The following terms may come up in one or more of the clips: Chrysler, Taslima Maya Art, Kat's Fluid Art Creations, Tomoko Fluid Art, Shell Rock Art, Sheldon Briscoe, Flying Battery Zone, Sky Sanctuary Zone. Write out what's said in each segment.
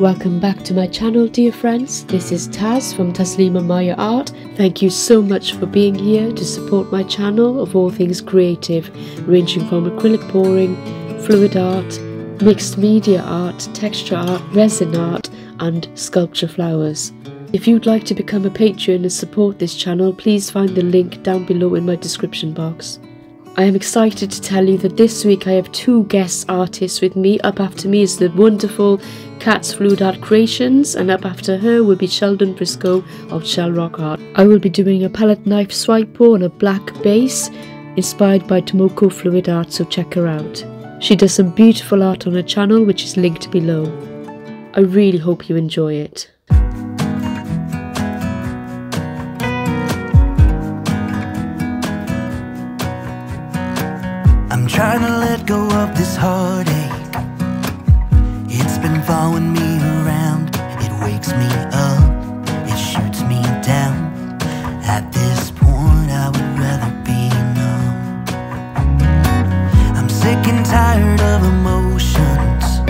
Welcome back to my channel, dear friends. This is Taz from Taslima Maya Art. Thank you so much for being here to support my channel of all things creative, ranging from acrylic pouring, fluid art, mixed media art, texture art, resin art and sculpture flowers. If you'd like to become a patron and support this channel, please find the link down below in my description box. I am excited to tell you that this week I have two guest artists with me. Up after me is the wonderful Kat's Fluid Art Creations, and up after her will be Sheldon Briscoe of Shell Rock Art. I will be doing a palette knife swipe pour on a black base inspired by Tomoko Fluid Art, so check her out. She does some beautiful art on her channel, which is linked below. I really hope you enjoy it. I'm trying to let go of this heartache. It's been following me around. It wakes me up, it shoots me down. At this point I would rather be numb. I'm sick and tired of emotions.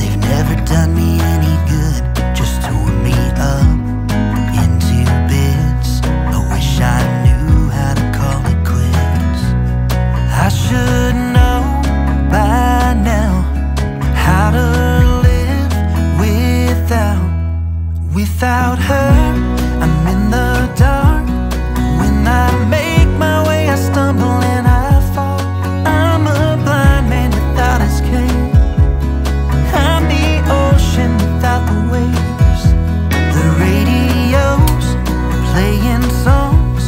They've never done me any good, just tore me up into bits. I wish I knew how to call it quits. I should know by now how to live without her. I'm in the dark. When I make my way, I stumble and I fall. I'm a blind man without his cane. I'm the ocean without the waves. The radio's playing songs,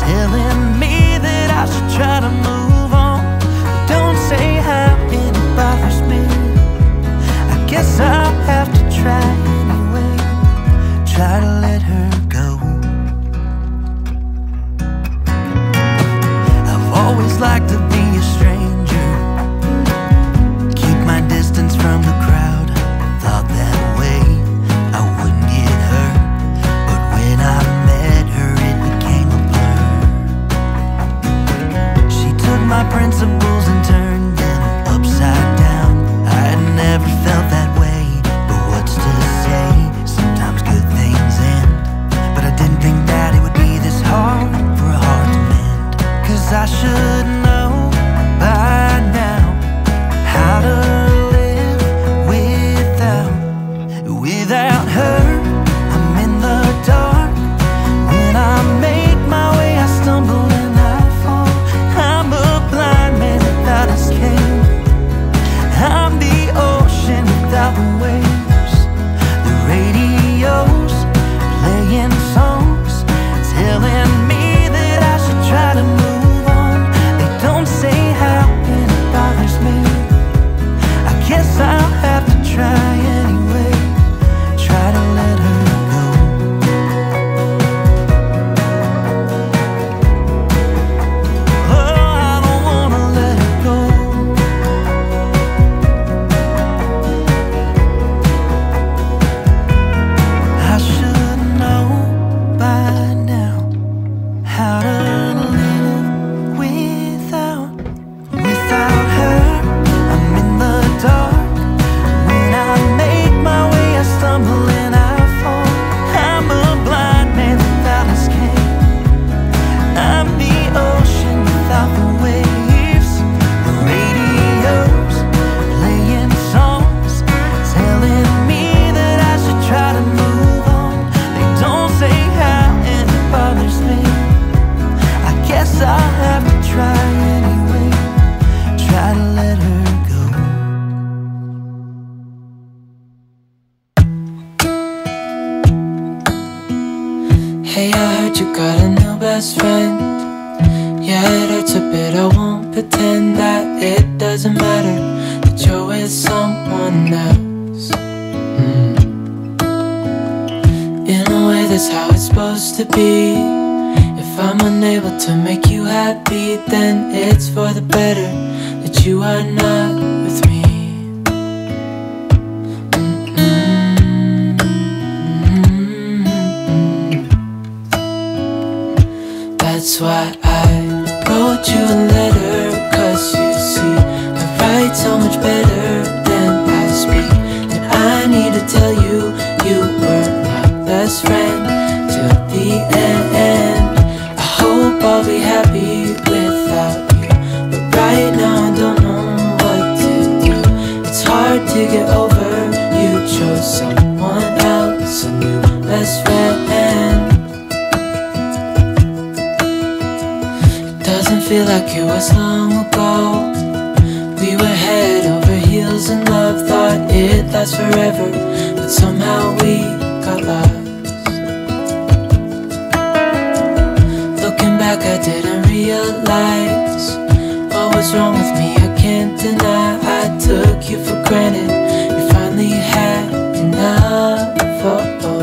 telling me that I should try to move. Guess I'll have to try anyway. Try to let her go. I've always liked to be a stranger, keep my distance from the crowd. Thought that way I wouldn't get hurt, but when I met her it became a blur. She took my principles and turned them upside down. I had never felt that I should know by now how to live without her. I'm in the dark. When I make my way, I stumble and I fall. I'm a blind man without his cane. I'm the ocean without the waves. The radio's playing songs, telling me that I should try to move. I'll have to try anyway, try to let her go. Oh, I don't wanna let her go. I should know by now how to live without her. I'm in the dark. Hey, I heard you got a new best friend. Yeah, it hurts a bit, I won't pretend that it doesn't matter that you're with someone else. In a way, that's how it's supposed to be. If I'm unable to make you happy, then it's for the better that you are not with me. That's why I wrote you a letter, 'cause you see I write so much better than I speak, and I need a to get over. You chose someone else, a new best friend. It doesn't feel like it was long ago. We were head over heels in love, thought it lasts forever, but somehow we got lost. Looking back, I didn't realize what was wrong with me. I can't deny I took you for granted. You finally had enough. Oh.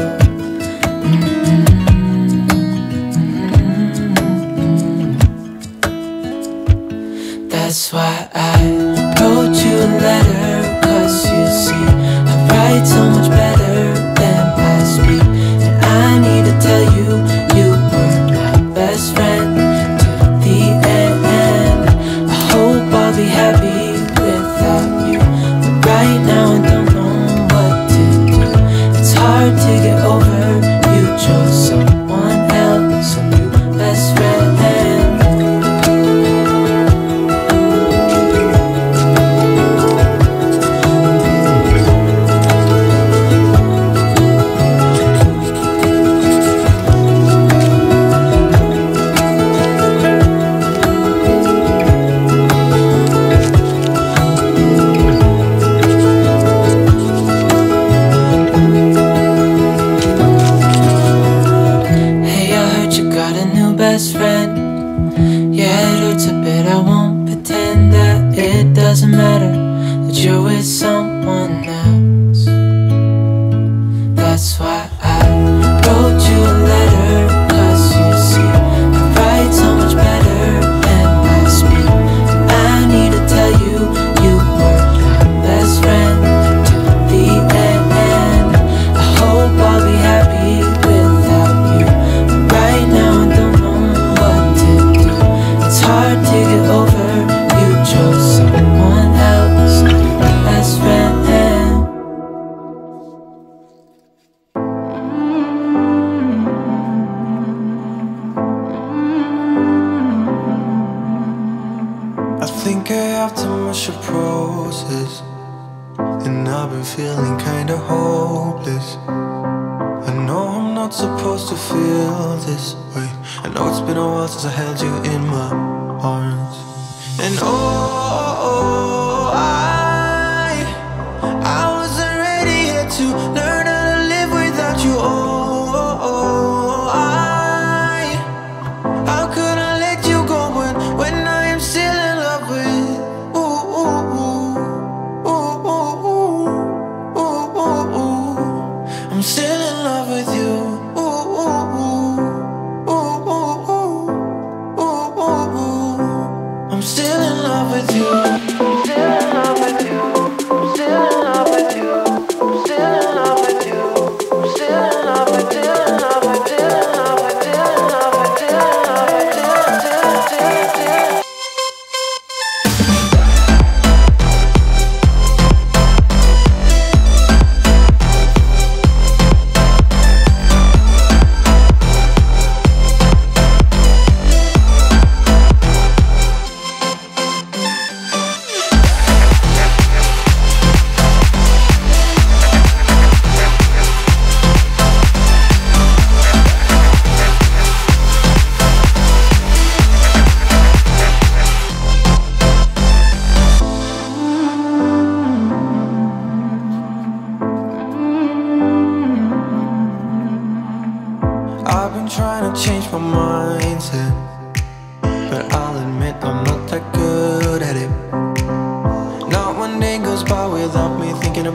That's why I wrote you a letter, 'cause you see, I write so much better than I speak. And I need to tell you, you were my best friend to the end. I hope I'll be happy without you, but right now I don't know what to do. It's hard to get over, you chose someone else, a new best friend. Doesn't matter that you're with someone else. That's why I wrote you a letter, 'cause you see, I write so much better than I speak. And I need to tell you, you were my best friend to the end. I hope I'll be happy without you, but right now I don't know what to do. It's hard to get over, you chose someone. And I've been feeling kinda hopeless. I know I'm not supposed to feel this way. I know it's been a while since I held you in my arms. And oh, I wasn't ready yet to learn how to live without you. Oh, how could I let you go when I am still in love with you? I'm still in love with you. I'm still in love with you. I'm still in love with you. I'm still in love with you. I'm still in love with you. I'm still in love with you.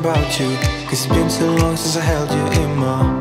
About you, 'cause it's been so long since I held you in my